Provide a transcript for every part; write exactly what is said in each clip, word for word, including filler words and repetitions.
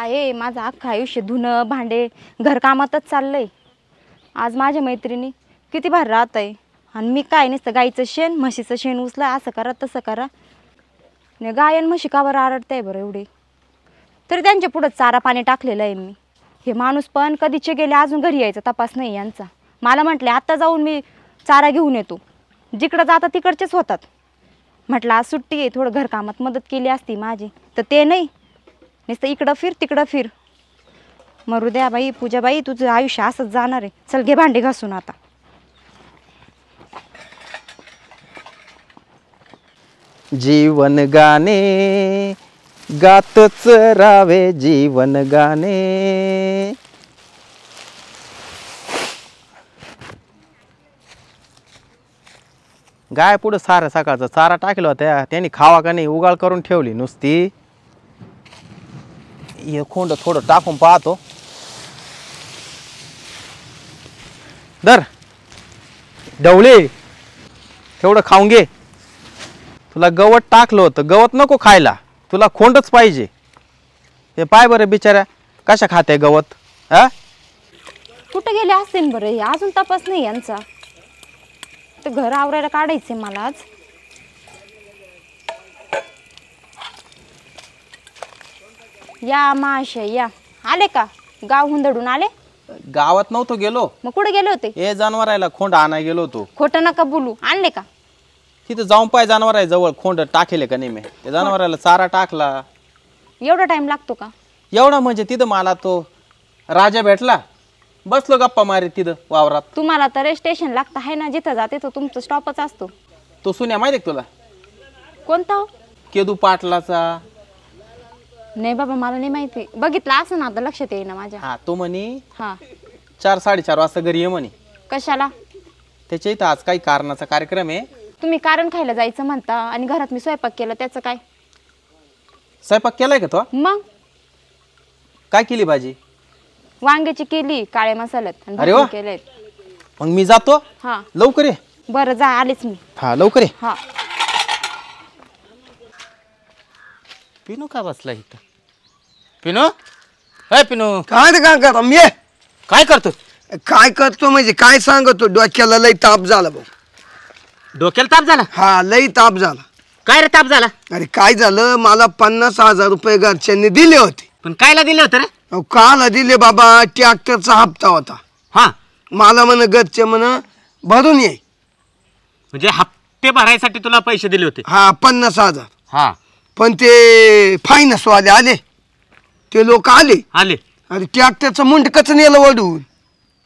काय माझं अख्खं आयुष्य धुणं भांडे घरकामातच चाललंय। आज माझ्या मैत्रिणी किती भार राहत आहे आणि मी काय नसतं गाईचं शेण म्हशीचं शेण उचला असं करा तसं करा। ने गायन म्हशी कावर आरडत आहे बरं एवढे तरी त्यांच्या पुढं चारा पाणी टाकलेलं आहे मी। हे माणूस पण कधीचे गेले अजून घरी यायचा तपास नाही यांचा। मला म्हटले आत्ता जाऊन मी चारा घेऊन येतो, जिकडं जाता तिकडचेच होतात। म्हटलं आज सुट्टी आहे थोडं घरकामात मदत केली असती माझी, तर ते नाही नुसतं इकडं फिर तिकडं फिर। मरू द्या बाई पूजाबाई तुझं आयुष्य असंच जाणार आहे, चल घे भांडे घासून आता। जीवन गाणे गातच रावे जीवन गाणे। गाय पुढं सारा सकाळचा चारा टाकला होता त्यांनी खावा का नाही उगाळ करून ठेवली नुसती। हे खोंड थोडं टाकून पाहतो दर डवले तेवढं खाऊन घे। तुला गवत टाकलं होतं, गवत नको खायला, तुला खोंडच पाहिजे। हे पाय बरं बिचाऱ्या कशा खाते गवत। हा कुठं गेले असते बरं हे अजून तपास नाही यांचा। तर घर आवरायला काढायचे मला आज। या माशा या आले का गाव हुंदडून आले? गावात नव्हतो गेलो। मग कुठे गेले होते? हे जनावरायला खोंड आणायला गेलो होतो। खोटं नका बोलू, आणले का? तिथे जाऊन पाय जनावराय जवळ खोंड टाकेले का नाही मी। त्या जनावराला चारा टाकला। एवढा टाइम लागतो का? एवढा म्हणजे तिथं मला तो राजा भेटला, बसलो गप्पा मारे तिथं वावरात। तुम्हाला तर स्टेशन लागत आहे ना, जिथं जाते तो तुमचं स्टॉपच असतो। तो सुन्या माहिती आहे तुला? कोणता? केदू पाटलाचा। नाही बाबा मला नाही माहिती, बघितला असं ना आता लक्षात येईना माझ्या। हा तो म्हणे हा चार साडेचार वाजता घरी ये म्हणे। कशाला? त्याच्या इथं आज काही कारणाचा कार्यक्रम आहे। तुम्ही कारण खायला जायचं म्हणता आणि घरात मी स्वयंपाक केला, त्याचं काय? स्वयंपाक केलाय का तो? मग काय केली भाजी? वांग्याची केली काळे मसाल्यात। अरे वा केलेत। मग मी जातो हा लवकर ये। बरं जा आलेच मी। हा लवकर ये। हा पिनु का बसला इथं? पिनु हे पिनु काय काम करतो मी? काय करतो काय करतो म्हणजे काय सांगतो? डोक्याला लई ताप झाला भाऊ। डोक्याला ताप झाला? हा लई ताप झाला। काय रे ताप झाला? अरे काय झालं मला पन्नास हजार रुपये घरच्यांनी दिले होते। पण कायला दिले होते रे? अहो काला दिले बाबा, ट्रॅक्टरचा हप्ता होता। हा मला म्हण घरचे म्हण भरून ये, म्हणजे हप्ते भरायसाठी तुला पैसे दिले होते? हा पन्नास हजार। हा पण ते फायनान्स वाले आले, ते लोक आले आले अरे ट्रॅक्टरचं मुंडकच नेलं ओढून।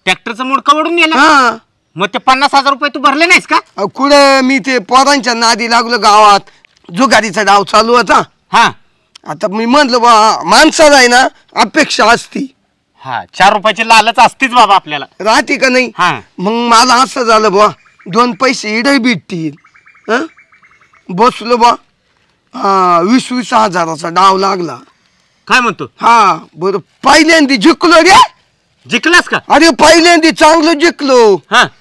ट्रॅक्टरचं मुंडकं ओढून नेलं? हा मग ते पन्नास हजार रुपये तू भरले नाहीस का? कुठं मी ते पोरांच्या नादी लागलो गावात, जुगारीचा डाव चालू होता। हा आता मी म्हटलं बा माणसाला आहे ना अपेक्षा असती। हा चार रुपयाची लालच असतीच बाबा आपल्याला, राहते का नाही? मग मला असं झालं बा दोन पैसे इडे भेटतील। हा बसलो बा वीस वीस हजाराचा डाव लागला। काय म्हणतो? हा बरं पहिल्यांदी जिंकलो रे। जिंकलास का? अरे पहिल्यांदी चांगलं जिंकलो।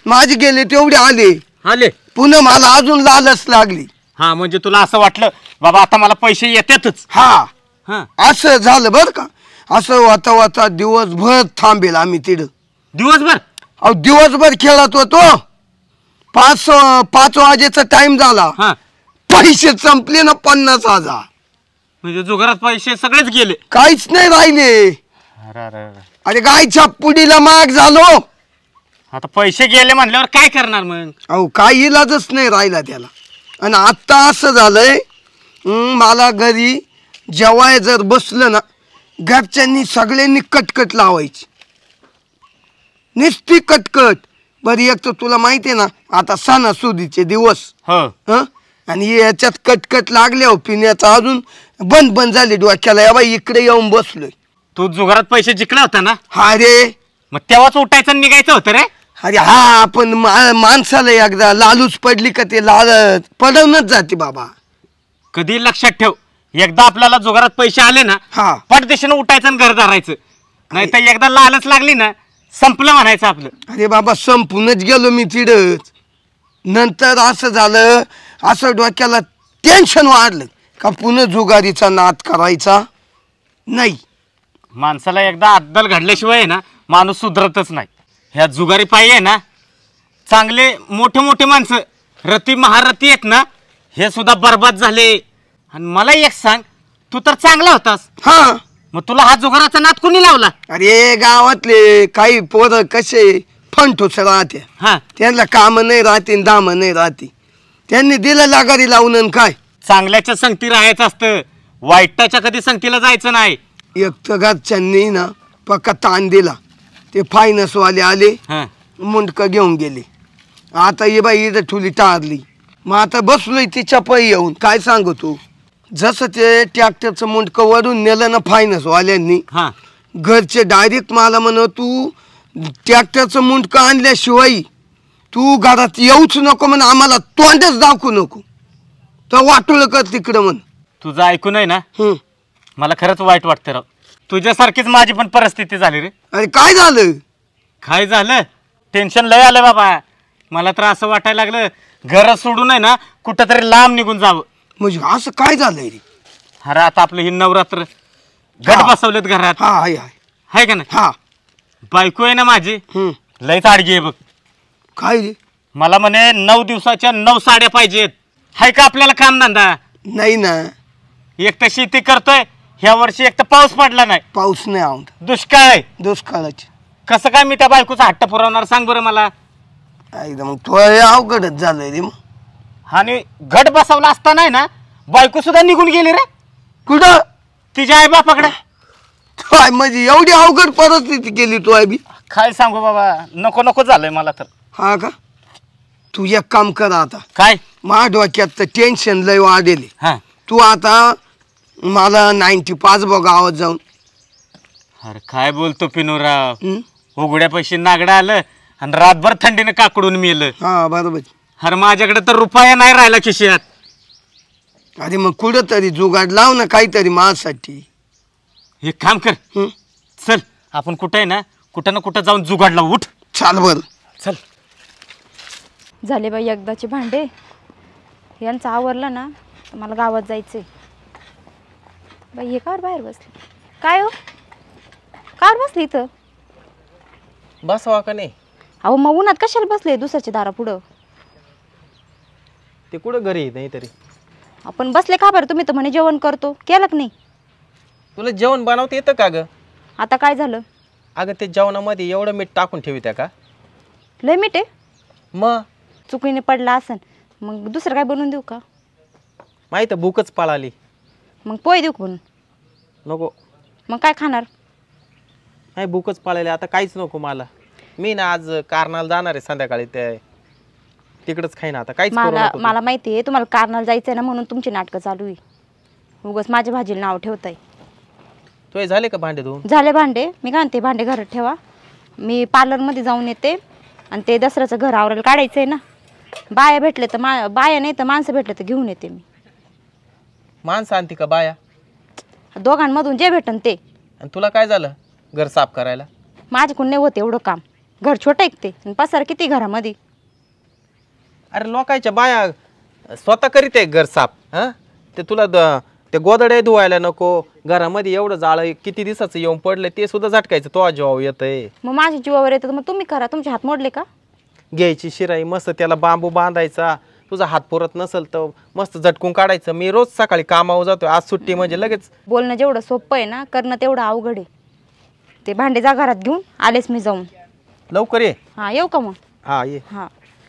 माझे गेले तेवढे आले आले पुन्हा मला अजून लालच लागली। हा म्हणजे तुला असं वाटलं बाबा आता मला पैसे येतातच। हा हा असं झालं बरं का। असं वाता वाता दिवसभर थांबेल आम्ही तिथं। दिवसभर? अहो दिवसभर खेळत होतो। पाच पाच वाजेचा टाइम झाला, पैसे संपले ना पन्नास हजार। म्हणजे जुगारात पैसे सगळेच गेले, काहीच नाही राहिले। अरे गायच्या पुडीला माग झालो। आता पैसे गेले म्हटल्यावर काय करणार मग? अहो काही इलाजच नाही राहिला त्याला। आणि आता असं झालंय मला घरी जेव्हा जर बसलं ना घरच्यांनी सगळ्यांनी कटकट लावायची, नुसती कटकट। बरी एक तर तुला माहिती आहे ना आता सणासुदीचे दिवस ह आणि याच्यात कटकट लागले। हो पिण्याचा अजून बंद बंद झाले डोक्याला। या बाई इकडे येऊन बसलोय। तू जुगारात पैसे जिंकला होता ना? हा रे मग तेव्हाच उठायचं निघायचं होतं रे। अरे हा पण माणसाला एकदा लालूच पडली का ते लालच पडवूनच जाते बाबा। कधी लक्षात ठेव एकदा आपल्याला जुगारात पैसे आले ना हा पटदिशीनं उठायचं घर धरायचं, नाही तर एकदा लालच लागली ना संपलं म्हणायचं आपलं। अरे बाबा संपूनच गेलो मी तिडच। नंतर असं झालं असं डोक्याला टेन्शन वाढलं का पुन्हा जुगारीचा नाद करायचा नाही। माणसाला एकदा अद्दल घडल्याशिवाय ना माणूस सुधरतच नाही. ह्या जुगारी पाहिजे ना चांगले मोठे मोठे माणसं रती महारथी आहेत ना हे सुद्धा बर्बाद झाले. आणि मला एक सांग, तू तर चांगला होतास, हां, मग तुला हा जुगाराचा नाद कोणी लावला? अरे गावातले काही पोरं कसे फंटूस राहते, हां, त्यांना काम नाही राहते, दाम नाही राहते, त्यांनी दिलं लागारी लावून. काय चांगल्याच्या संगती राहायचं असतं, वाईटाच्या कधी संगतीला जायचं नाही. एक तर घरच्यांनी ना पक्का ताण दिला, ते फायनान्सवाले आले मुंडकं घेऊन गेले. आता ही बाई इथं ठुली टारली, मग आता बसलोय तिच्या पै येऊन. काय सांगू तू, जसं ते ट्रॅक्टरचं मुंडकं वरून नेलं ना फायनान्सवाल्यांनी, घरचे डायरेक्ट मला म्हण तू ट्रॅक्टरचं मुंडकं आणल्याशिवाय तू घरात येऊच नको म्हण, आम्हाला तोंडच दाखवू नको, तर वाटोळं कर तिकडं म्हण. तुझं ऐकून आहे ना मला खरंच वाईट वाटतं राव. तुझ्यासारखीच माझी पण परिस्थिती झाली रे. अरे काय झालं? काय झालं, टेन्शन लय आलं बाबा. मला तर असं वाटायला लागलं घर सोडून आहे ना कुठं तरी लांब निघून जावं. म्हणजे असं काय झालंय रे? अरे आता आपलं हे नवरात्र घट बसवलेत घरात, हाय का नाही? बायको आहे ना माझी लयच आडगी आहे बघ. काय रे? मला म्हणे नऊ दिवसाच्या नऊ साड्या पाहिजेत. हाय का आपल्याला काम धंदा? नाही ना. एक तर शेती करतोय, ह्या वर्षी एक तर पाऊस पडला नाही. पाऊस नाही आहोत, दुष्काळ आहे. दुष्काळाची कसं काय मी त्या बायकोचा हट्ट पुरवणार सांग बरं मला. एकदम अवघडच झालंय रे. मग आणि घट बसवला असता नाही ना बायको सुद्धा निघून गेली रे. कुठं? तिच्या आई बापाकडे. काय म्हणजे एवढी अवघड परिस्थिती गेली तू आई बी? काय सांगू बाबा, नको नको झालंय मला तर. हा का? तू एक काम कर आता. काय? माझ्या डोक्यात तर टेन्शन लय वाढेल. तू आता मला नाईन्टी पाच बघ गावात जाऊन. अरे काय बोलतो पिनुराव, उघड्या पैसे नागडा आलं आणि रातभर थंडीने काकडून मेलं. हा बरोबर. अरे माझ्याकडे तर रुपया नाही राहिला खिशात. अरे मग कुठं तरी जुगाड लाव ना काहीतरी माझ्यासाठी. एक काम कर, चल आपण कुठं आहे ना कुठं ना कुठं जाऊन जुगाड लावू. उठ. चाल बर, चल. झाले बाई एकदाचे भांडे, यांचा आवरलं ना मला गावात जायचंय. बाई हे कार बाहेर बसली काय हो? कार बसली इथं? बसवा का नाही? अहो मग उन्हात कशाला बसले दुसऱ्याच्या दारा पुढं? ते कुठं घरी नाही तरी आपण बसले का बरं? तुम्ही तर म्हणे जेवण करतो, केलं की नाही? तुला जेवण बनवता येतं का ग? आता काय झालं? अगं ते जेवणामध्ये एवढं मीठ टाकून ठेवित का? लय मीठ आहे. मग चुकीने पडला असेल, मग दुसरं काय बनवून देऊ का? माहिती भूकच पाळाली. मग पोहे देऊ का? नको. मग काय खाणार? नाही भूकच पाळाली आता, काहीच नको मला. मी ना आज कारणाला जाणार आहे संध्याकाळी, ते तिकडंच खाईन आता. काहीच मला मला माहिती आहे तुम्हाला कारणाला जायचं आहे ना, म्हणून तुमची नाटकं चालू आहे. उगाच माझ्या भाजीला नाव ठेवताय. तुझे झाले का भांडे धुवून? झाले भांडे. मी घालते भांडे घरात ठेवा, मी पार्लरमध्ये जाऊन येते. आणि ते दसऱ्याचं घर आवरायला काढायचं आहे ना, बाया भेटले तर मा बाया नाही तर माणसं भेटले तर घेऊन येते मी. माणसं आणते का बाया? दोघांमधून जे भेटन ते. आणि तुला काय झालं घर साफ करायला? माझ्याकडून नाही होते एवढं काम, घर छोटं ऐकते आणि पसार किती घरामध्ये. अरे लोकांच्या बाया स्वतः करीत आहे घर साफ. हां ते तुला ते गोदडे धुवायला नको, घरामध्ये एवढं जाळं किती दिवसाचं येऊन पडलं ते सुद्धा झटकायचं. तो जीवावर येतंय. मग माझ्या जीवावर येतं मग तुम्ही करा. तुमचे हात मोडले का? घ्यायची शिराई मस्त, त्याला बांबू बांधायचा, तुझा हात पुरत नसेल तर मस्त झटकून काढायचं. मी रोज सकाळी कामावर जातो, आज सुट्टी म्हणजे लगेच. बोलणं जेवढं सोपं आहे ना करणं तेवढं अवघड आहे. ते भांडे जा घरात घेऊन, आलेच मी जाऊन. लवकर ये. हां येऊ का मग? हां ये. हां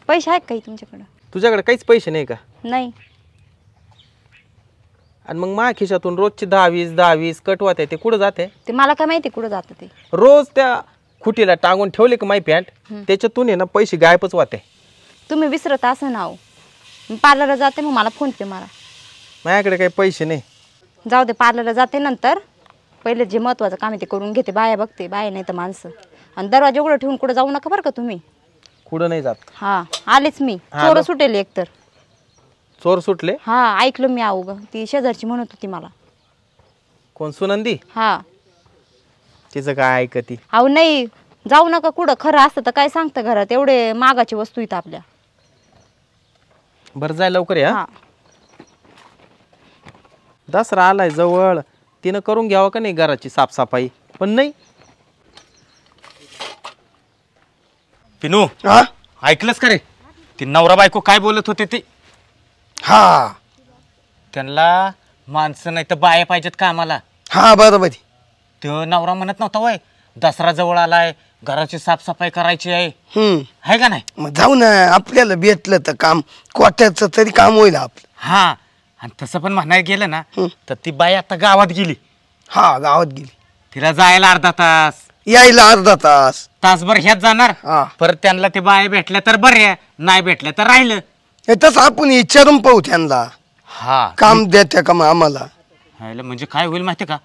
पैसे आहेत काही तुमच्याकडं? तुझ्याकडे काहीच पैसे नाही का? नाही. आणि मग माझ्या खिशातून रोजची दहा वीस दहा वीस कटवत आहे, ते कुठं जाते? ते मला काय माहिती कुठं जातं ते. रोज त्या खुटीला टांगून ठेवले की माय पॅन्ट, त्याच्यातून आहे ना पैसे गायबच वाटे. तुम्ही विसरत असं ना. मी पार्लरला जाते, मग मला फोन पे मारा. माझ्याकडे काही पैसे नाही. जाऊ दे, पार्लरला जाते नंतर. पहिले जे महत्त्वाचं काम आहे ते करून घेते. बाया बघते, बाया नाही तर माणसं. आणि दरवाजा उघडं ठेवून कुठं जाऊ नका बरं का तुम्ही. कुठं नाही जात. हां आलेच मी. चोर सुटेल एक तर. चोर सुटले? हां ऐकलं मी. आऊ गं ती शेजारची म्हणत होती मला. कोण सुनंदी? हां तिचं काय ऐकती? अहो नाही जाऊ नका कुठं, खरं असतं तर काय सांगतं घरात, एवढे मागाची वस्तू इथं आपल्या. बरं जाय लवकर या, दसरा आलाय जवळ. तिनं करून घ्यावं का नाही घराची साफसफाई? पण नाही. पिनू ऐकलंस का रे, ती नवरा बायको काय बोलत होते ती? हा, त्यांना माणसं नाही तर बाया पाहिजेत कामाला. हा बरोबर. तो नवरा म्हणत नव्हता वय, दसरा जवळ आलाय, घराची साफसफाई करायची आहे, आहे का नाही? मग जाऊ ना, आपल्याला भेटलं तर काम, कोट्याचं तरी काम होईल आपलं. हा, आणि तसं पण म्हणायला गेलं ना तर ती बाई आता गावात गेली. हा गावात गेली, तिला जायला अर्धा तास यायला अर्धा तास, तासभर ह्यात जाणार. परत त्यांना ते बाया भेटल्या तर बऱ्या, नाही भेटल्या तर राहिलं. तसं आपण विचारून पाहू त्यांना, हा काम देत्या का आम्हाला. म्हणजे काय होईल माहिती का,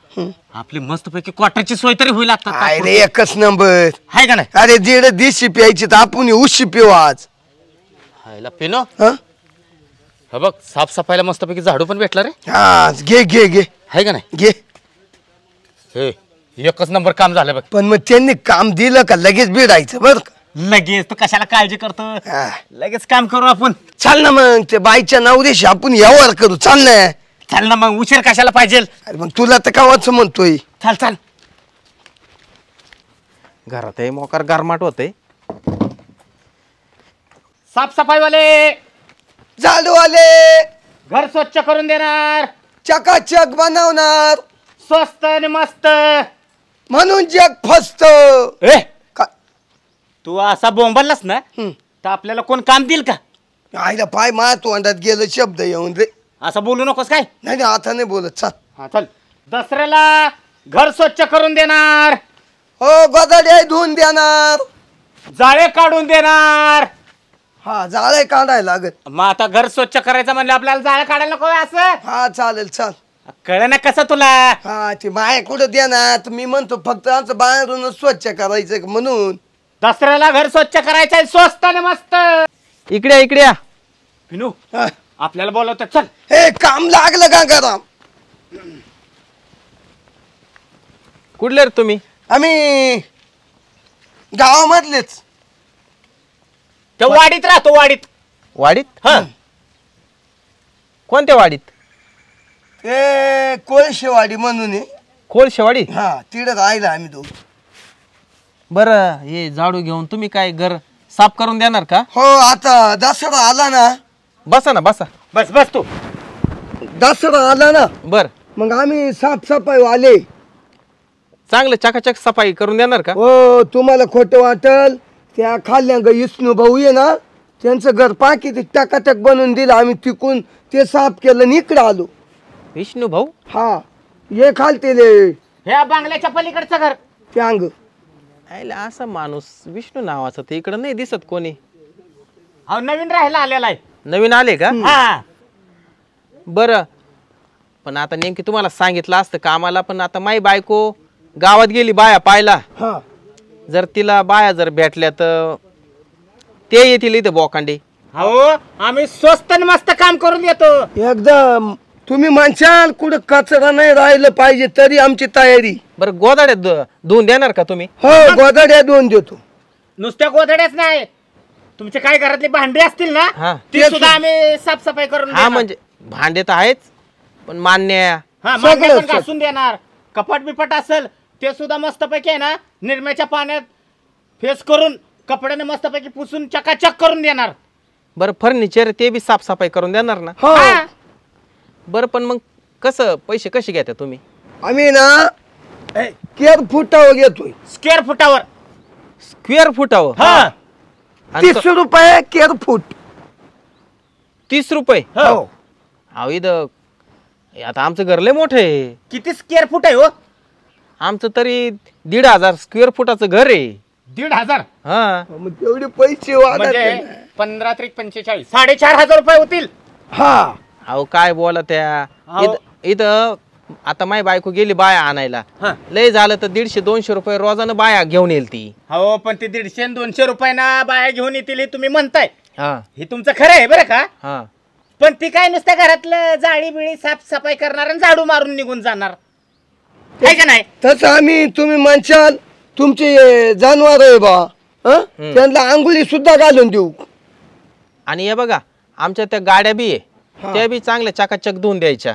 आपली मस्त पैकी क्वार्टरची सोय तरी होईल. अरे एकच नंबर आहे का नाही? अरे दीड दिशी प्यायची तर आपण उशी पिऊ आज. पिनो हा बघ, साफसफाईला मस्त पैकी झाडू पण भेटला रे. आज घे घे घे, आहे का नाही? घे हे एकच नंबर काम झालं बघ. पण मग त्यांनी काम दिलं का लगेच बिडायचं बर. लगेच तू कशाला काळजी करतो, लगेच काम करू आपण. चाल ना मग, ते बाईच्या नवऱ्याशी आपण यावर करू. चाल ना, चाल ना मग, उशीर कशाला पाहिजे. अरे मग तुला तर कावाच म्हणतोय, चाल चाल. घरात मोकार गारमाट होते. साफसफाई वाले, झाडू वाले, घर स्वच्छ करून देणार, चकाचक बनवणार, स्वस्त आणि मस्त, म्हणून जग फसत. तू असा बोंबललास ना तर आपल्याला कोण काम देईल का? आईला पाय मा तू अंडात गेलं शब्द येऊन रे. असं बोलू नकोस काय. नाही आता नाही बोलत. चल हा चल. दसऱ्याला घर स्वच्छ करून देणार, हो गोदडे धुवून देणार, जाळे काढून देणार. हा जाळे काढायला लागत. मग आता घर स्वच्छ करायचं म्हणलं आपल्याला जाळे काढायला नको असं. हा चालेल चाल. कळ ना कसं तुला? हा ती बाय कुठं देणार? मी म्हणतो फक्त आमचं बाहेरून स्वच्छ करायचं म्हणून. दसऱ्याला घर स्वच्छ करायचंय, स्वस्त आणि मस्त. इकडे इकडे पिनू, आपल्याला बोलवतात चल. हे काम लागलं गंगाराम. कुठले रे तुम्ही? आम्ही गावामधलेच, त्या वाडीत राहतो. वाडीत? वाडीत हा, कोणत्या वाडीत? ते कोळशेवाडी म्हणून. कोळशेवाडी? हा तिकडे राहिला आम्ही दोघ. बर हे झाडू घेऊन तुम्ही काय घर साफ करून देणार का? हो आता दसरा आला ना. बसा ना बसा, बस बस तू. दसरा आला ना बर, मग आम्ही साफसफाई वाले चांगलं चकाचक सफाई करून देणार का? हो, तुम्हाला खोटं वाटल, त्या खाल्ल्या ग इस्नू भाऊ ये ना, त्यांचं घर पाकी ते टकाटक बनवून दिलं आम्ही, तिकून ते साफ केलं, इकडे आलो. विष्णू भाऊ? हा ये खालते ह्या बांगल्याच्या पलीकडचं घर ते अंग. असा माणूस विष्णू नावाचा ते इकडं नाही दिसत कोणी. हा नवीन राहायला आलेला आहे. नवीन आले का? हा बरं. पण आता नेमकी तुम्हाला सांगितलं असतं कामाला, पण आता माई बायको गावात गेली बाया पायला. जर तिला बाया जर भेटल्या तर ते येतील इथे बोकांडे. हो आम्ही स्वस्त आणि मस्त काम करून येतो एकदम. तुम्ही म्हणशाल कुठं कचरा नाही राहिलं पाहिजे तरी आमची तयारी. बरं गोदाड्या धुवून देणार का तुम्ही? हो गोदाड्या धुवून देतो. नुसत्या गोदाड्याच नाही, तुमचे काय घरातले भांडे असतील ना ते सुद्धा आम्ही साफसफाई करून. हा म्हणजे भांडे तर आहेच, पण मान्य घासून देणार. कपाट बिपट असेल ते सुद्धा मस्त पैकी आहे ना निर्म्याच्या पाण्यात फेस करून कपड्याने मस्त पैकी पुसून चकाचक करून देणार. बरं फर्निचर ते बी साफसफाई करून देणार ना? हो. बर पण मग कसं, पैसे कसे घेता तुम्ही? आम्ही ना स्क्वेअर फुटावर घेतोय. स्क्वेअर फुटावर? स्क्वेअर फुटावर हा तीस रुपये स्क्वेअर फूट. तीस रुपये? हो. अहो इथं आता आमचं घर लय मोठं आहे. किती स्क्वेअर फूट आहे हो आमचं? तरी दीड हजार स्क्वेअर फुटाचं घर आहे. दीड हजार? हा तेवढे पैसे वाढले. पंधरा त्रिक पंचेचाळीस, साडेचार हजार रुपये होतील. हा अहो काय बोला त्या इथं आता माय बायको गेली बाया आणायला, लय झालं तर दीडशे दोनशे रुपये रोजानं बाया घेऊन येईल ती. हो पण ती दीडशे दोनशे रुपये ना बाया घेऊन येतील तुम्ही म्हणताय, हे तुमचं खरं आहे बरं का. पण ती काय नुसत्या घरातलं जाळी बिळी साफसफाई करणार आणि झाडू मारून निघून जाणार काय का नाही? तसं आम्ही तुम्ही म्हणशाल तुमचे जनावर आहे बा, त्यांना अंघोळी सुद्धा घालून देऊ. आणि हे बघा आमच्या त्या गाड्या बी आहे, त्या बी चांगल्या चकाचक धुवून द्यायच्या.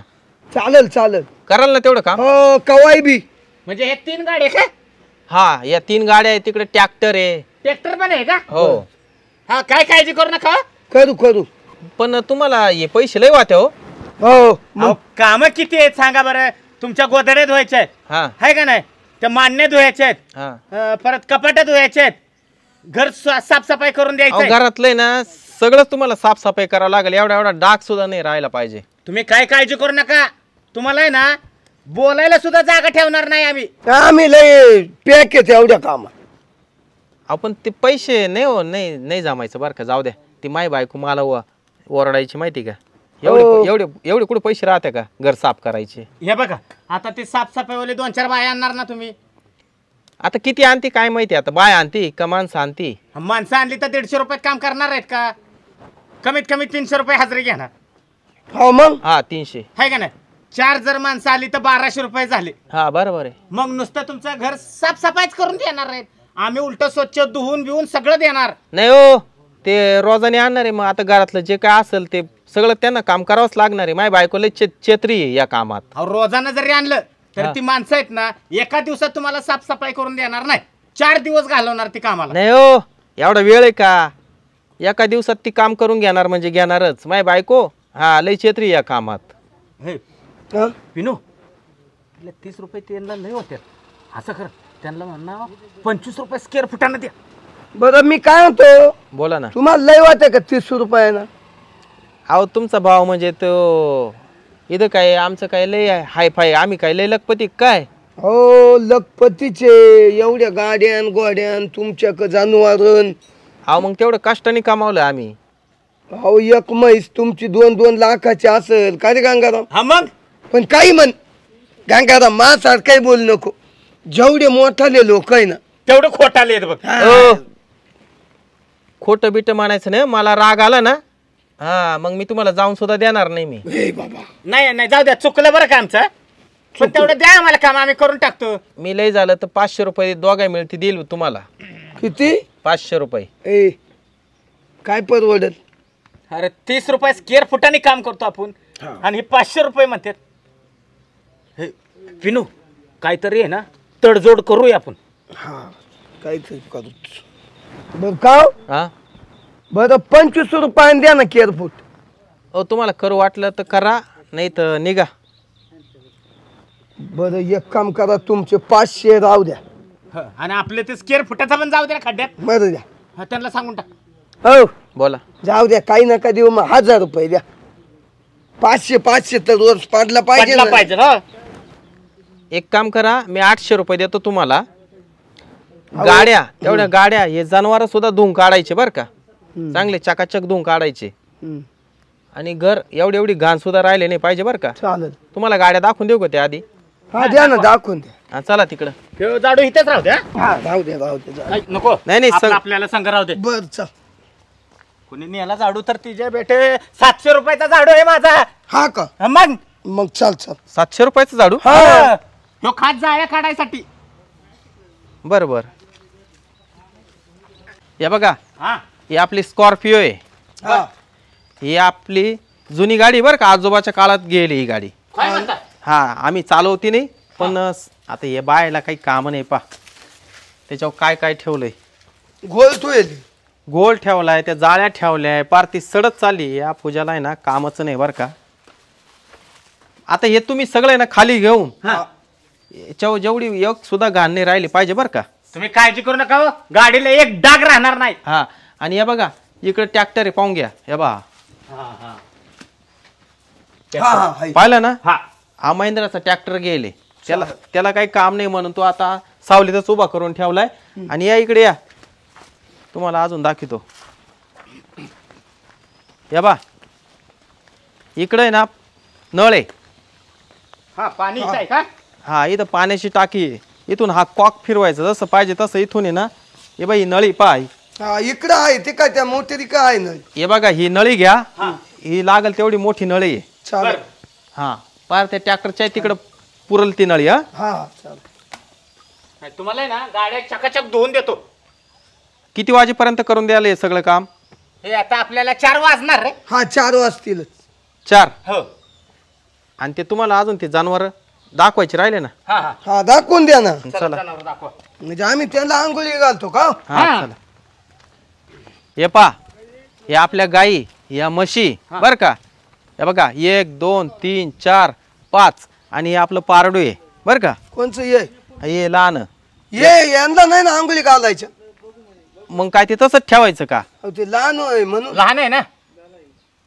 चालेल चालेल, कराल ना तेवढं काम? हो कवाई बी म्हणजे हे तीन गाड्या का? हा, या तीन गाड्या आहेत, तिकडे ट्रॅक्टर आहे. ट्रॅक्टर पण आहे का? हो. हा, काय काळजी करू नका, करू करू. पण तुम्हाला हे पैसे लय वाटे हो. हो, काम किती आहेत सांगा बरं. तुमच्या गोदड्या धुवायच्या आहेत हाय का नाही, त्या मान्य धुवायच्या आहेत, परत कपाट धुवायच्या आहेत, घर साफसफाई करून द्यायची. घरातलं ना सगळंच तुम्हाला साफसफाई करावं लागेल, एवढा एवढा डाग सुद्धा नाही राहायला पाहिजे. तुम्ही काय काळजी करू नका, तुम्हाला आहे ना बोलायला सुद्धा जागा ठेवणार नाही आम्ही. आम्ही लय पॅक येते एवढ्या काम. आपण ते पैसे नाही हो, नाही नाही जमायचं बरं का. जाऊ द्या, ती माय बायको मला ओरडायची माहिती का, एवढे एवढे एवढे कुठे पैसे राहते का घर साफ करायचे. हे बघा आता ते साफसफाईवाले दोन चार बाया आणणार ना तुम्ही. आता किती आणती काय माहिती, आता बाय आणती का माणसं आणती. माणसं आणली तर दीडशे रुपयात काम करणार आहेत का, कमीत कमी तीनशे रुपये हजरी घेणार. हो मग हा तीनशे आहे का नाही, चार जर माणसं आली तर बाराशे रुपये झाले. हा बरोबर आहे. मग नुसतं तुमचं घर साफसफाईच करून देणार आहेत, आम्ही उलट स्वच्छ धुवून बिवून सगळं देणार नाही हो. ते रोजाने आणणार आहे, मग आता घरातलं जे काय असेल ते सगळं त्यांना काम करावंच लागणार आहे. माझ्या बायकोला छेत्री आहे या कामात. रोजानं जरी आणलं तर ती माणसं आहेत ना, एका दिवसात तुम्हाला साफसफाई करून देणार नाही, चार दिवस घालवणार ती कामाला. नाही हो, एवढा वेळ आहे का, एका दिवसात ती काम करून घेणार म्हणजे घेणारच माझ्या बायको. हा लय छेत्री या कामात. पिनू तीस रुपये त्यांना नाही होते, असं खरं त्यांना म्हणा पंचवीस रुपये स्क्वेअर फुटानं द्या. बरं मी काय म्हणतो, बोला ना. तुम्हाला लय वाटते का तीसशे रुपये ना. अहो तुमचा भाव म्हणजे तो इथं काय आमचं काय लय हायफाय, आम्ही काय लय लखपती काय. हो लखपतीचे, एवढ्या गाड्यान गोड्यान तुमच्याकडे जानवरण. अहो मग तेवढं कष्टाने कमावलं आम्ही. अहो एक म्हैस तुमची दोन दोन लाखाची असेल का रे गंगाराम. हा मग पण काही म्हण गंगाराम, माझ्यासारखं काही बोलू नको. जेवढे मोठाले लोक आहे ना तेवढं खोटाले बघ. खोटं बिट म्हणायचं नाही, मला राग आला ना हा मग मी तुम्हाला जाऊन सुद्धा देणार नाही मी. नाही नाही जाऊ द्या, चुकलं बरं का आमचं, पण तेवढं द्या आम्हाला काम, आम्ही करून टाकतो. मी लय झालं तर पाचशे रुपये दोघा मिळते देईल तुम्हाला. किती? पाचशे रुपये. काय परवडेल? अरे तीस रुपये स्क्वेअर फुटाने काम करतो आपण, आणि हे पाचशे रुपये म्हणतात. पिनू काहीतरी आहे ना तडजोड करूया आपण. हा काहीतरी करू बर का. हा बरं पंचवीस रुपयाने द्या ना केअरफूट. अहो तुम्हाला करू वाटलं तर करा, नाही तर निघा. बरं एक काम करा, तुमचे पाचशे राहू द्या, आणि आपले ते स्क्वेअर फुटाचा पण जाऊ द्या खड्ड्यात. बरं द्या त्यांना सांगून टाक. हो बोला. जाऊ द्या काही नका देऊ, मग हजार रुपये द्या. पाचशे पाचशे तर रोज पाडला पाहिजे पाहिजे. हो एक काम करा, मी आठशे रुपये देतो तुम्हाला. गाड्या तेवढ्या गाड्या हे जनावर सुद्धा धुवून काढायचे बरं का, चांगले चकाचक धुवून काढायचे, आणि घर एवढी एवढी घाण सुद्धा राहिले नाही पाहिजे बरं का. चालेल. तुम्हाला गाड्या दाखवून देऊ का त्या आधी? हा द्या ना दाखवून द्या. चला तिकडं जाडू इथेच राहू द्या. राहू द्या राहू द्या, नको नाही नाही आपल्याला सांगा राहू द्या. बर चल कोणी नेला जाडू तर तिच्या बेटे सातशे रुपयाचा जाडू आहे माझा. हा का मग मग चल चल. सातशे रुपयाचा जाडू तो खात जाया काढायसाठी. बर बर या बघा, ही आपली स्कॉर्पिओ आहे, ही आपली जुनी गाडी बरं का, आजोबाच्या काळात गेली ही गाडी. हा आम्ही चालवती नाही, पण आता हे बायला काही काम नाही पा, त्याच्यावर काय काय ठेवलंय. गोल ठेवली, गोल ठेवलाय, त्या जाळ्या ठेवल्या, पार ती सडत चालली. या पूजाला आहे ना कामच नाही बरं का. आता हे तुम्ही सगळे ना खाली घेऊन याच्यावर जेवढी एक सुद्धा घाण नाही राहिली पाहिजे बरं का. तुम्ही काळजी करू नका, गाडीला एक डाग राहणार नाही. हा आणि या बघा इकडे ट्रॅक्टर आहे, पाहून घ्या. हे बघा पाहिलं ना, हा महिंद्राचा ट्रॅक्टर गेले, त्याला त्याला काही काम नाही म्हणून तो आता सावलीतच उभा करून ठेवलाय. आणि या इकडे या, तुम्हाला अजून दाखवतो. या बा इकडे ना नळ आहे, हा पाणी आहे का. हा इथं पाण्याची टाकी आहे, इथून हा कॉक फिरवायचा जसं पाहिजे तसं इथून आहे ना. हे बाई नळी पाय इकडं आहे, ते काय त्या मोठी काय आहे नळी. हे बघा ही नळी घ्या, ही लागेल तेवढी मोठी नळी आहे. हा पार त्या ट्रॅक्टरच्या तिकडं पुरल ती नळी. हा तुम्हाला ना गाड्या चकाचक धुवून देतो. किती वाजेपर्यंत करून द्याल हे सगळं काम? हे आता आपल्याला चार वाजणार रे. हा चार वाजतील. चार हो. आणि ते तुम्हाला अजून ते जनावर दाखवायची राहिले ना. हा हा हा दाखवून द्या ना. चला दाखवा. म्हणजे आम्ही त्यांना अंगुली घालतो का. हा चला. हे पा हे आपल्या गाई या म्हशी बर का. हे बघा एक दोन तीन चार पाच आणि हे आपलं पारडू आहे बर का. कोणचं ये हे लहान ये यांना नाही ना अंगुली घालायचं. मग काय ते तसंच ठेवायचं का. ते लहान आहे म्हणून. लहान आहे ना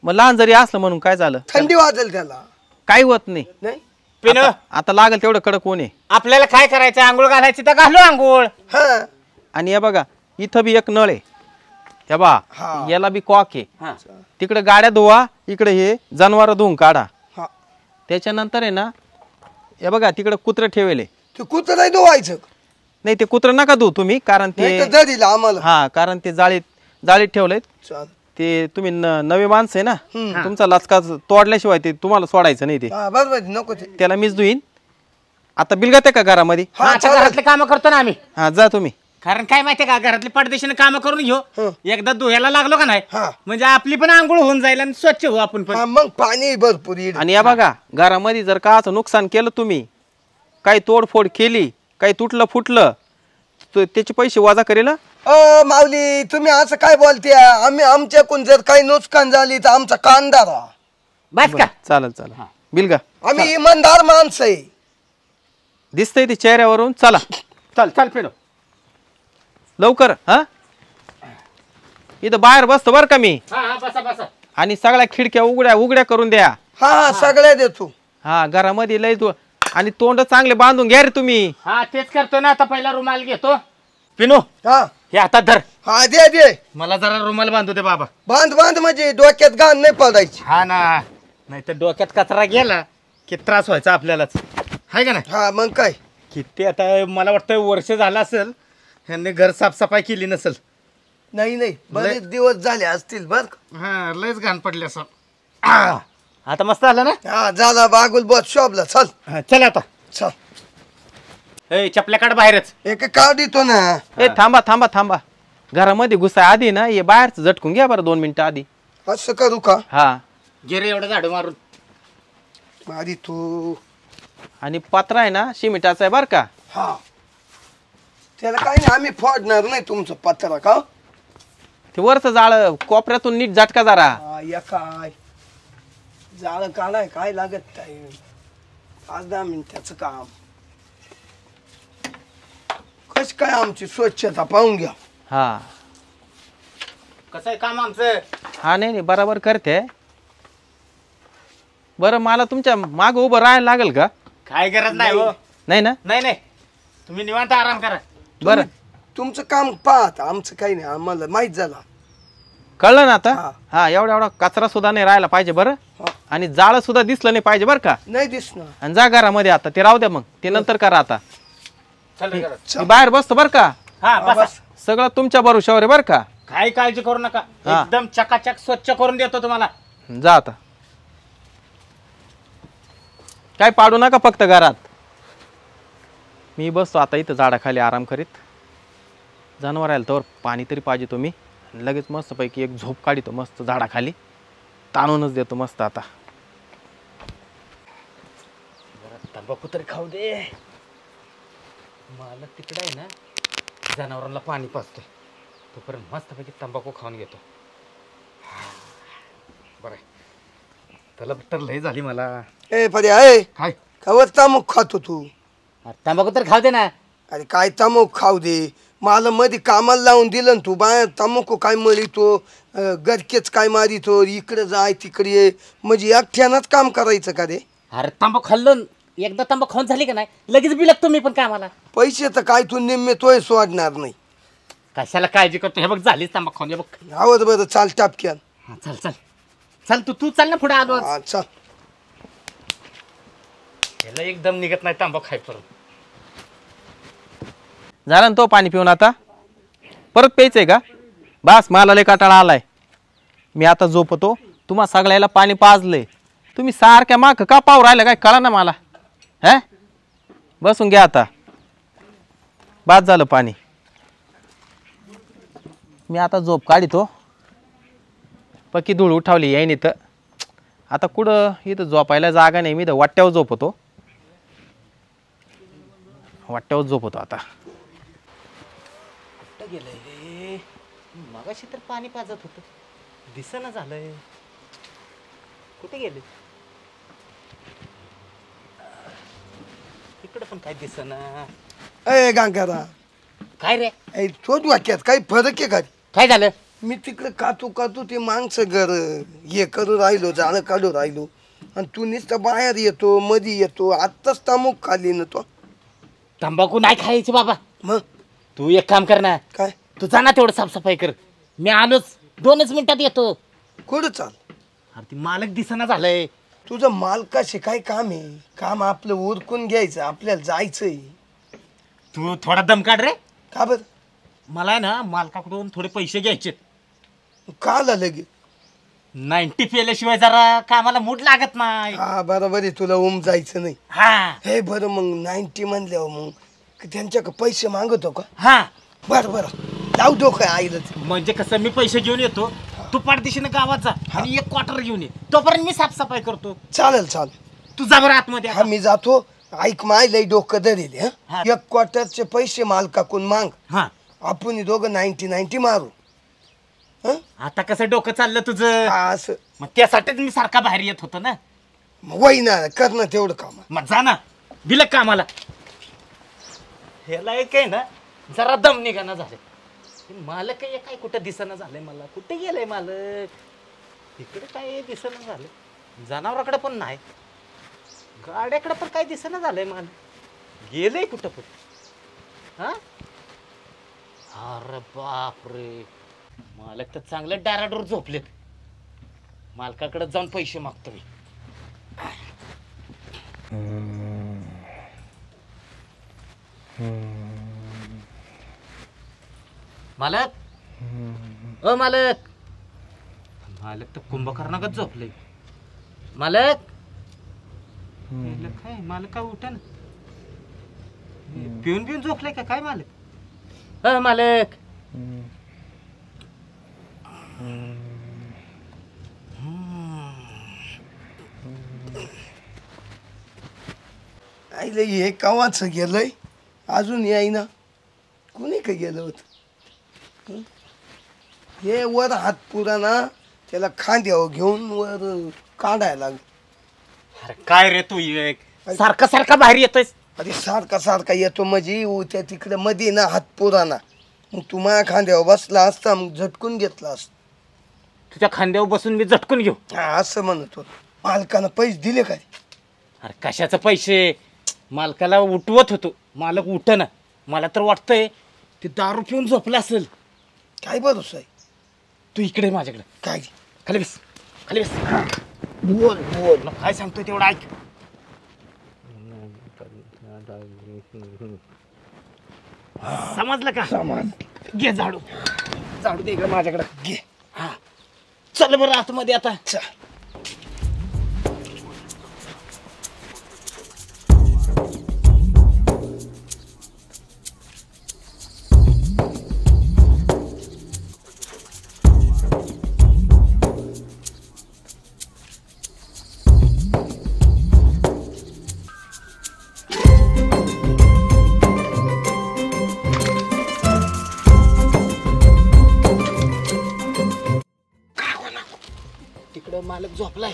मग लहान जरी असलं म्हणून काय झालं. थंडी वाजेल त्याला काही होत नाही. नाही पिनु आता लागल तेवढं कडक कोण आहे. आपल्याला काय करायचं आंघोळ घालायची तर घालू आंघोळ. हां आणि हे बघा इथं बी एक नळ आहे. हे बा याला बी कॉक आहे. तिकडे गाड्या धुवा इकडे हे जनावर धुवून काढा. त्याच्यानंतर आहे ना हे बघा तिकडे कुत्रे ठेवले. ते कुत्रे नाही धुवायचं. नाही ते कुत्रे नका धुवू तुम्ही कारण ते जळीला आम्हाला. हां कारण ते जाळीत जाळीत ठेवलेत. ते तुम्ही नवे माणसं आहे ना तुमचा लचका तोडल्याशिवाय ते तुम्हाला सोडायचं नाही. ते बरोबर नको त्याला मीच धुईन. आता बिलगत का घरामध्ये. घरातले काम करतो ना आम्ही. हा जा तुम्ही कारण काय माहितीये का घरातली पडदेशीने काम करून घेऊ. एकदा धुवायला लागलो का नाही म्हणजे आपली पण आंघोळ होऊन जाईल आणि स्वच्छ होऊ आपण पण. मग पाणी भरपूर. आणि या बघा घरामध्ये जर का असं नुकसान केलं तुम्ही काही तोडफोड केली काही तुटलं फुटलं त्याचे पैसे वजा करेल. ओ माऊली तुम्ही असं काय बोलते. आम्ही आमच्याकडून जर काही नुकसान झाली तर आमचा कांदा बस का. चालेल चालेल बिलगा आम्ही इमानदार माणसं आहे दिसतंय ते चेहऱ्यावरून. चला चल चल पिनु लवकर. हा इथं बाहेर बसतो बरं का मी. आणि सगळ्या खिडक्या उघड्या उघड्या करून द्या. हा सगळ्या देतो. हा घरामध्ये लय तू आणि तोंड चांगले बांधून घ्या रे तुम्ही. हा तेच करतो ना आता पहिला रुमाल घेतो. पिनु हा हे आता धर. हा दे दे मला जरा रुमाल बांधू दे बाबा. बांध बांध म्हणजे डोक्यात घाण नाही पडायची. हा ना नाही तर डोक्यात कचरा गेला की त्रास व्हायचा आपल्यालाच आहे का नाही. हा मग काय किती आता मला वाटतं वर्ष झालं असेल ह्यांनी घर साफसफाई केली नसेल. नाही नाही बरेच दिवस झाले असतील बर. हा लयच घाण पडली असं. आता मस्त आलं ना. हा झाला बागुल बस शॉपला चल. चल आता चल. चपल्याकडे बाहेरच एक काव देतो ना. ए थांबा थांबा थांबा घरामध्ये घुसा आधी ना हे बाहेरच झटकून घ्या बरं दोन मिनिटं आधी. असं करू का. हा गेरे एवढं झाडू मारून आधी तू. आणि पत्रा आहे ना शिमिटाचा आहे बर का. हा त्याला काही नाही आम्ही फोडणार नाही तुमचं पत्रा का. ते वरच जाळं कोपऱ्यातून नीट झटका जरा. या काय जाळं काढाय काय लागत नाही पाच दहा मिनिटाचं काम. कस काय आमची स्वच्छता पाहून घ्या. हा कसं आहे काम आमचं. हा नाही नाही बराबर करते. बरं मला तुमच्या माग उभं राहायला लागेल का. काय गरज नाही हो. नाही ना. नाही नाही तुम्ही निवांत आराम करा. बरं तुमचं काम पाहत आमचं काही नाही. आम्हाला माहित झालं कळलं ना आता. हा एवढा एवढा कचरा सुद्धा नाही राहायला पाहिजे बरं. आणि जाळं सुद्धा दिसलं नाही पाहिजे बरं का. नाही दिसणार. आणि जा घरामध्ये आता ते राहू द्या मग ते नंतर करा. आता बाहेर बसतो बर का. सगळं तुमच्या भरोशावर आहे बर का. काही काळजी करू नका एकदम चकाचक स्वच्छ करून देतो तुम्हाला. जा आता काय पाडू नका फक्त घरात. मी बसतो आता इथं झाडाखाली आराम करीत. जनावर आलं तर पाणी तरी पाहिजे तुम्ही. लगेच मस्त पैकी एक झोप काढितो मस्त झाडाखाली ताणूनच देतो मस्त. आता तंबाखू तरी खाऊ दे. मला तिकडे आहे ना जनावरांना पाणी पाजतोय तोपर्यंत मस्तपैकी तंबाखू खाऊन घेतो. बरं त्याला तर लय झाली मला. ए पदे आहे काय खवत तंबाखू खातो तू. तंबाखू तर खाऊ दे ना. अरे काय तंबाखू खाऊ दे मला मध्ये कामाला लावून दिलं ना तू. बाहेर तंबाखू काय मळितो गरकेच काय मारितो इकडे जाय तिकडे ये म्हणजे एकट्यानंच काम करायचं का रे. अरे तंबाखू खाल्लं एकदा तंबाखू खाऊन झाली का नाही लगेच बिलगतो मी पण कामाला. पैसे तर काय तू निम्मे तोय सोडणार नाही. कशाला काळजी करतो. हे बघ झालीच तंबाखू खाऊन. हे बघ आवड बरं चाल टापक्या. हा चल चल चल तू तू चाल ना पुढे आलो. हा चल याला एकदम निघत नाही तंबाखू खाय परत. झाला ना तो पाणी पिऊन आता परत प्यायचंय का. बस मला लय काटाळा आलाय. मी आता झोपतो. तुम्हा सगळ्याला पाणी पाजलंय तुम्ही सारख्या माग का पाव राहिला काय कळा ना मला. हे बसून घ्या आता बाद झालं पाणी. मी आता झोप काढितो. पक्की धूळ उठावली यायन इथं. आता कुठं इथं झोपायला जागा नाही. मी तर वाट्यावर झोपतो. वाट्यावर झोपतो आता. कुठं गेलंय? मगाशी तर पाणी पाजत होतं, दिसेना झालंय. कुठे गेले? इकडे पण काय दिसेना. ए गंगारा काय रे? ए तोच वाक्यात काही फरक आहे का? काय झालं? मी तिकडे कातू कातू ते माणसं घर हे करू राहिलो, जाळं काढू राहिलो, आणि तू नुसतं बाहेर येतो, मधी येतो. आत्ताच तंबाखू खाली ना तो? तंबाखू नाही खायची बाबा. मग तू एक काम कर ना. काय? तू जा ना, तेवढं साफसफाई कर, मी आलोच, दोनच मिनिटात येतो. कुठं चाल? अरे ती मालक दिसेना झालंय. तुझं मालकाशी काय काम आहे? काम आपलं उरकून घ्यायचं, आपल्याला जायचंय. तू थोडा दम काढ रे. का बरं? मला ना मालकाकडून थोडे पैसे घ्यायचे. का लगे? नाइंटी पेल्याशिवाय जरा कामाला मूड लागत नाही. हा बरोबर आहे, तुला उम जायचं नाही. हा हे बरं, मग नाइंटी म्हणल्यावर मग त्यांच्याकडे पैसे मागतो का? हा बरं बरं, जाऊ दो काय आईलच. म्हणजे कसं, मी पैसे घेऊन येतो, तू पाठदिशीनं गावात जा आणि एक क्वार्टर घेऊन ये, तोपर्यंत मी साफसफाई करतो. चालेल चालेल, तू जा बरं आतमध्ये. हा मी जातो. ऐक माय, लई डोकं धरेल. हा एक क्वार्टरचे पैसे मालकाकून माग. हा आपण दोघं नाइंटी नाइंटी मारू. आता कसं डोकं चाललं तुझं? असं मग त्यासाठीच मी सारखा बाहेर येत होतो ना. मग वही ना, कर ना तेवढं काम. मग जा ना, दिलं कामाला. ह्याला एक आहे ना, जरा दम निघाना झालं. मालक आहे काय, कुठं दिसणं झालंय मला. कुठे गेलंय मालक? इकडे काय दिसणं झालं, जनावराकडे पण नाही, गाड्याकडे पण काय दिसणं झालंय. मालक गेलंय कुठं पण. हा अरे बापरे, मालक तर चांगलं डाराडोर झोपलेत. मालकाकडे जाऊन पैसे मागतो मी. मालक ओ मालक. मालक तर कुंभकर्णागत झोपले. मालक काय मालक का उठा ना? पिऊन पिऊन झोपले का काय मालक? अ मालक आईला हे कावाच गेलंय, अजून येईना. कुणी का गेलं होत हे? वर हात पुरा ना, त्याला खांद्यावर घेऊन वर काढायला लागलं. अरे काय रे तू एक सारखा सारखा बाहेर येतोय? अरे सारखा सारखा येतो म्हणजे त्या तिकडे मध्ये ना हात पुरा ना, मग तू माझ्या खांद्यावर बसला असता, मग झटकून घेतला असता. तुझ्या खांद्यावर बसून मी झटकून घेऊ असं म्हणत होत. मालकानं पैसे दिले काय? अरे कशाचं पैसे? मालकाला उठवत होतो, मालक उठ ना. मला तर वाटतंय ते दारू पिऊन झोपला असेल. काय बरं साई, तू इकडे माझ्याकडे. काय? खाली बस, खाली बस. बोल बोल ना, काय सांगतोय तेवढं ऐक. समजलं का? समज. घे झाडू, झाडू दे इकडे माझ्याकडे, घे. हा चल बरं आतमध्ये आता. चल मालक झोपलाय,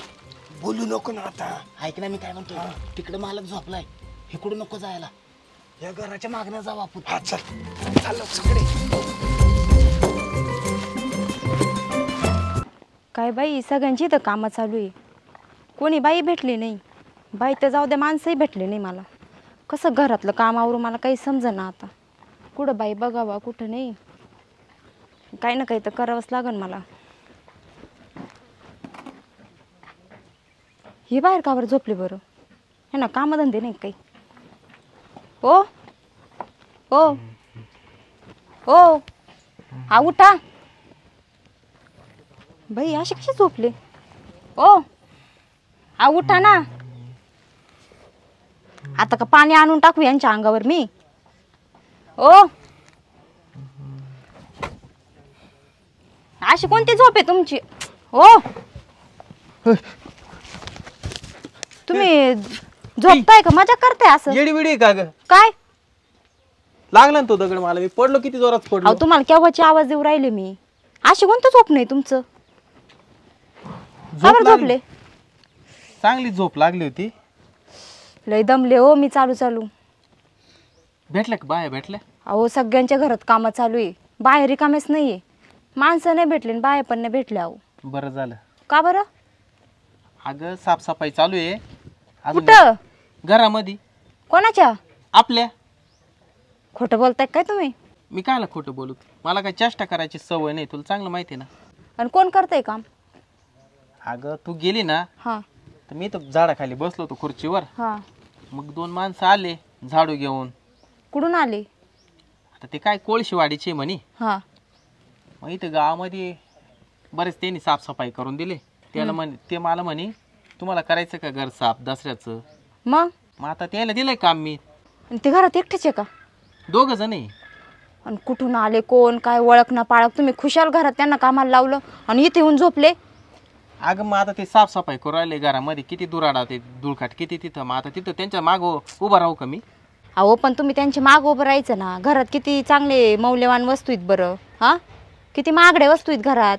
बोलू नको ना आता. ऐक ना मी काय म्हणतो, तिकडे मालक झोपलाय, इकडून नको जायला, या घराच्या मागण्या जाऊ आपण. हा चल चाललो सगळे. काय बाई, सगळ्यांची तर कामं चालू आहे, कोणी बाई भेटली नाही. बाई तर जाऊ दे, माणसंही भेटले नाही मला. कसं घरातलं कामावरून मला काही समजेना आता. कुठं बाई बघावा, कुठं नाही. काही ना काही तर करावंच लागेल मला. हे बाहेर का बरं झोपले बरं? हे ना कामधंदे नाही काही. ओ ओ ओ हा उठा बाई, असे कसे झोपले? ओ हा उठा ना. आता का पाणी आणून टाकू यांच्या अंगावर मी? ओ अशी कोणती झोप आहे तुमची? ओ तुम्ही झोपताय का? मजा करताय असं? येडीबिडी का ग? काय लागला ना तो दगड मला, मी पडलो किती जोरात पडलो. अहो तुम्हाला केव्हाची आवाज देऊ राहिले मी. अशी कोणतं झोप नाही तुमचं. झोप झोपले चांगली झोप लागली होती. लय दमले हो मी चालू चालू. भेटले का बाया भेटले? अहो सगळ्यांच्या घरात काम चालू आहे, बाहेर रिकामेच नाहीये. माणसं नाही भेटले, बाया पण नाही भेटल्या. अहो बरं झालं. का बरं? अगं साफसफाई चालू आहे. कुठं? घरामध्ये. कोणाच्या? आपल्या. खोटं बोलताय काय तुम्ही? मी कायला खोटं बोलू, मला काय चेष्टा करायची सवय नाही, तुला चांगलं माहिती ना. आणि कोण करतंय काम? अगं तू गेली ना तर मी तर झाडाखाली बसलो होतो खुर्चीवर. मग दोन माणसं आले झाडू घेऊन. कुठून आले? आता ते काय कोळशीवाडीचे म्हणे. मग इथं गावामध्ये बरेच त्यांनी साफसफाई करून दिले. त्याला म्हणे ते मला म्हणे तुम्हाला करायचं का घर साफ दसऱ्याचं? मग मग आता त्याला दिलंय काम मी. ते घरात एकटेच आहे का? दोघं जण आहे. आणि कुठून आले कोण काय ओळख ना पाळख, तुम्ही खुशाल घरात त्यांना कामाला लावलं आणि इथे येऊन झोपले. अगं मग आता ते साफसफाई करू राहिले घरामध्ये, किती दुराडा ते धुळकाट किती तिथं. मग आता तिथं त्यांच्या माग उभं राहू का मी? अहो पण तुम्ही त्यांच्या माग उभं राहायचं ना, घरात किती चांगले मौल्यवान वस्तू आहेत. बरं हां किती महागड्या वस्तू आहेत घरात.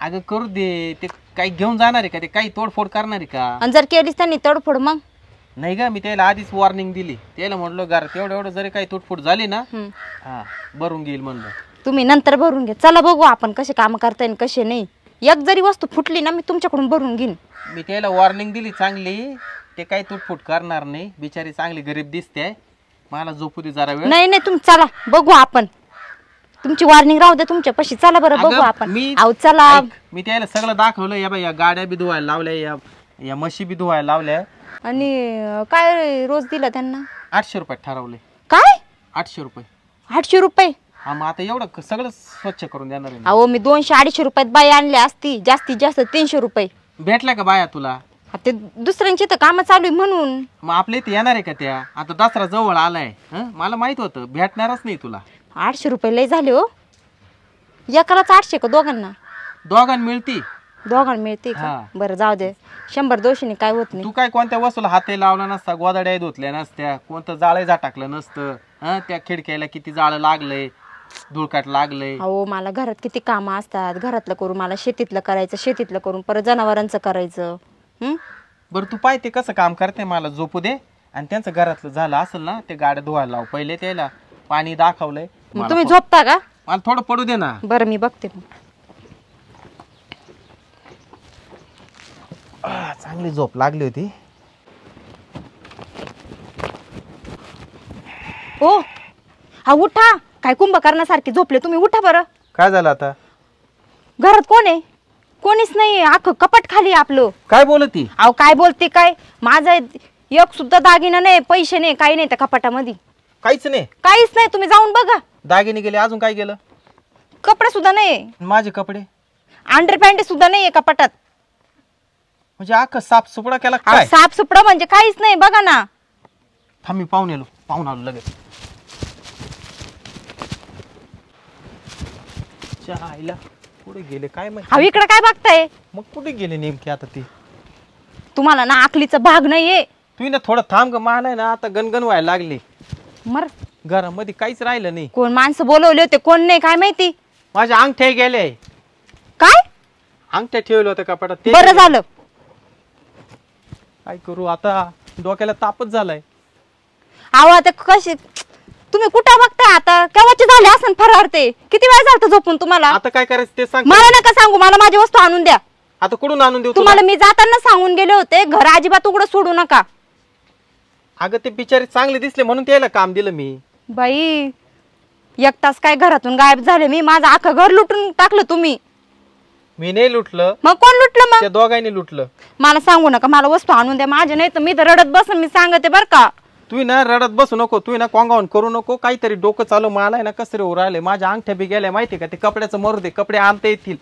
अगं करू दे, ते काही घेऊन जाणार आहे का? ते काही तोडफोड करणार आहे का? आणि जर केलीच त्यांनी तोडफोड मग? नाही ग, मी त्याला आधीच वॉर्निंग दिली. त्याला म्हटलं घरात एवढं एवढं जरी काही तोडफोड झाली ना हा भरून घेईल म्हणलं. तुम्ही नंतर भरून घ्या, चला बघू आपण कसे काम करता येईल कसे नाही. एक जरी वस्तू फुटली ना मी तुमच्याकडून भरून घेईन. मी त्याला वॉर्निंग दिली चांगली, ते काही तोडफोड करणार नाही. बिचारी चांगली गरीब दिसते, मला झोपू दे जरा वेळ. नाही नाही तुम्ही चला बघू आपण, तुमची वॉर्निंग राहू द्या तुमच्या पशी. चला बरं बघू आपण. मी चला मी त्याला सगळं दाखवलं. या बाई या गाड्या बी धुवायला लावल्या, या या म्हशी बी धुवायला लावल्या. आणि काय रोज दिला त्यांना? आठशे रुपये ठरवले. काय आठशे रुपये? आठशे रुपये हा मग आता एवढं सगळं स्वच्छ करून देणार. अहो मी दोनशे अडीचशे रुपयात बाई आणल्या असती, जास्तीत जास्त तीनशे रुपये. भेटल्या का बाया तुला? ते दुसऱ्यांची तर कामं चालू आहे म्हणून. मग आपल्या इथे येणार आहे का त्या? आता दसरा जवळ आलाय, मला माहित होतं भेटणारच नाही तुला. आठशे रुपये लय झाले हो. एकालाच आठशे का दोघांना? दोघांना मिळती. दोघांना मिळते का? बरं जाऊ दे, शंभर दोनशे काय होत नाही. तू काय कोणत्या वस्तूला हाते लावला नसता, गोदाड्या धुतल्या नसत्या, कोणतं जाळं झाटाकलं नसतं. हा त्या खिडक्याला किती जाळं लागलंय, धुळकाट लागलंय. अहो मला घरात किती कामं असतात, घरातलं करून मला शेतीतलं करायचं, शेतीतलं करून परत जनावरांचं करायचं. हम्म बरं तू पाय ते कसं काम करते, मला झोपू दे. आणि त्यांचं घरातलं झालं असेल ना ते गाड्या धुवायला लाव पहिले, त्याला पाणी दाखवलंय. तुम्ही झोपता का? मला थोडं पडू दे ना. बरं मी बघते. चांगली झोप लागली होती. ओ हा उठा, काय कुंभकर्णासारखे झोपले तुम्ही, उठा बरं. काय झालं आता? घरात कोण आहे? कोणीच नाही, अख्खं कपाट खाली आपलं. काय बोलती? अहो काय बोलते काय, माझा एक सुद्धा दागिना नाही, पैसे नाही, काही नाही त्या कपाटामध्ये. काहीच नाही? काहीच नाही, तुम्ही जाऊन बघा. दागिने गेले अजून काय गेलं? कपडे सुद्धा नाही. माझे कपडे? अंडरपॅन्ट सुद्धा नाही कपाटात. म्हणजे अख्खं साफसुपडा केला काय? साफसुपडा म्हणजे काहीच नाही, बघा ना. थांब मी पाहून आलो, पाहून आलो लगेच. आईला कुठे गेले काय माहिती? अहो इकडे काय बघताय? मग कुठे गेले नेमके आता ती? तुम्हाला ना अकलीचा भाग नाहीये. तुम्ही ना थोडं थांब ग, मला ना आता गणगण व्हायला लागली. मर घरामध्ये काहीच राहिलं नाही. कोण माणसं बोलवले होते कोण नाही काय माहिती. माझ्या अंगठ्या गेले. काय अंगठ्या ठेवलं होतं कपाटात? बरं झालं. काय करू आता, डोक्याला तापच झालाय. अहो आता कशी तुम्ही कुठं बघताय आता? केव्हाचे झाले असन फरार ते? किती वेळ झालं झोपून तुम्हाला? आता काय करायचं ते सांग. मला नका सांगू, मला माझी वस्तू आणून द्या. आता कुठून आणून देऊ तुम्हाला? मी जाताना सांगून गेले होते घर अजिबात उघडं सोडू नका. अगं ते बिचारे चांगले दिसले म्हणून त्याला काम दिलं मी. बाई एक तास काय घरातून गायब झाले मी, माझं आखं घर लुटून टाकलं तुम्ही. मी नाही लुटलं. मग कोण लुटलं? मग दोघांनी लुटलं. मला सांगू नका, मला वस्तू आणून द्या माझे, नाही तर मी तर रडत बसून. मी सांगते बरं का, तू ना रडत बसू नको, तू ना कोंगावून करू नको. काहीतरी डोकं चालू मला ना कसं रे उराले. माझ्या अंगठ्या बी गेल्या माहिती का? ते कपड्याचं मरू दे, कपडे आणता येतील.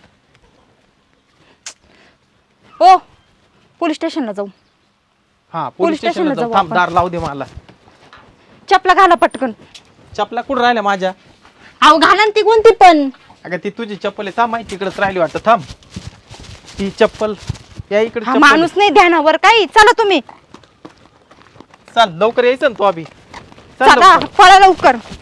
ओ पोलीस स्टेशनला जाऊ. हा पोलीस स्टेशनला जाऊ. थांब दार लावू दे मला. चपला घाला पटकन. चपला कुठं राहिल्या माझ्या? अहो घाला ती कोणती पण. अगं ती तुझी चप्पल आहे, थांब माहिती तिकडेच राहिली वाटतं. थांब ती चप्पल या इकडे. माणूस नाही ध्यानावर काही. चला तुम्ही, चल लवकर यायचं ना तू अभी. चला पळा लवकर.